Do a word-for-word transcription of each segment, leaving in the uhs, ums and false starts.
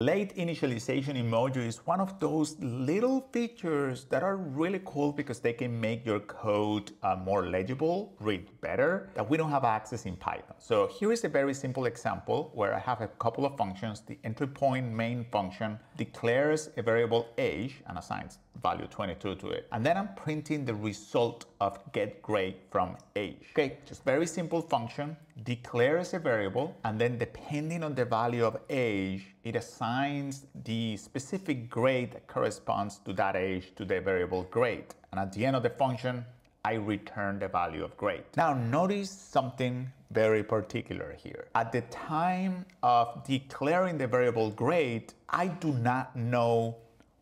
Late initialization in Mojo is one of those little features that are really cool because they can make your code uh, more legible, read better, that we don't have access in Python. So here is a very simple example where I have a couple of functions. The entry point main function declares a variable age and assigns value twenty-two to it. And then I'm printing the result of get grade from age. Okay, just very simple function, declares a variable, and then depending on the value of age, it assigns the specific grade that corresponds to that age to the variable grade. And at the end of the function, I return the value of grade. Now notice something very particular here. At the time of declaring the variable grade, I do not know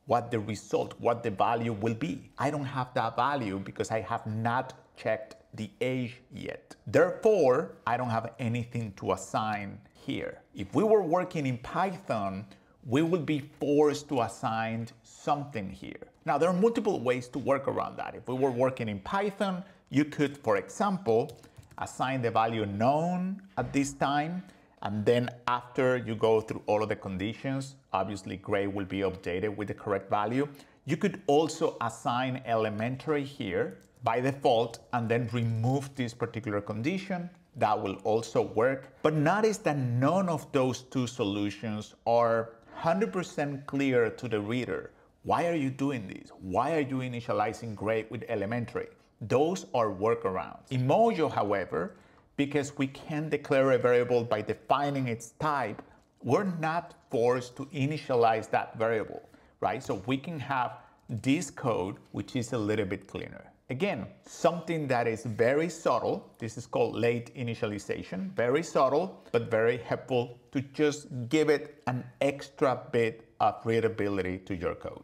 what the result, what the value will be. I don't have that value because I have not checked the age yet. Therefore, I don't have anything to assign here. If we were working in Python, we would be forced to assign something here. Now, there are multiple ways to work around that. If we were working in Python, you could, for example, assign the value known at this time, and then after you go through all of the conditions, obviously grade will be updated with the correct value. You could also assign elementary here by default and then remove this particular condition. That will also work. But notice that none of those two solutions are one hundred percent clear to the reader. Why are you doing this? Why are you initializing grade with elementary? Those are workarounds. In Mojo, however, because we can declare a variable by defining its type, we're not forced to initialize that variable, right? So we can have this code, which is a little bit cleaner. Again, something that is very subtle. This is called late initialization. Very subtle, but very helpful to just give it an extra bit of readability to your code.